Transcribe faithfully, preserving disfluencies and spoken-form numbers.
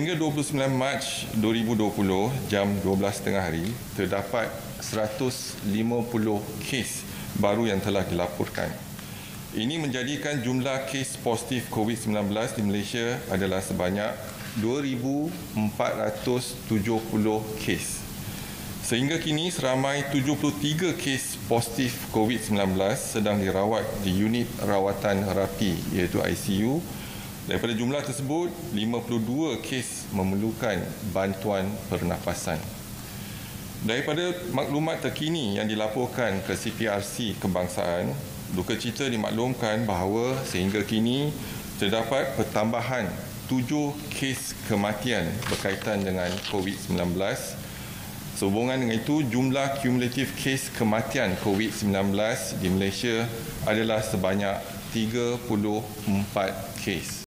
Hingga dua puluh sembilan Mac dua ribu dua puluh jam dua belas tiga puluh hari, terdapat seratus lima puluh kes baru yang telah dilaporkan. Ini menjadikan jumlah kes positif COVID sembilan belas di Malaysia adalah sebanyak dua ribu empat ratus tujuh puluh kes. Sehingga kini seramai tujuh puluh tiga kes positif COVID sembilan belas sedang dirawat di unit rawatan rapi iaitu I C U. Daripada jumlah tersebut, lima puluh dua kes memerlukan bantuan pernafasan. Daripada maklumat terkini yang dilaporkan ke C P R C Kebangsaan, dukacita dimaklumkan bahawa sehingga kini terdapat pertambahan tujuh kes kematian berkaitan dengan COVID sembilan belas. Sehubungan dengan itu, jumlah kumulatif kes kematian COVID sembilan belas di Malaysia adalah sebanyak tiga puluh empat kes.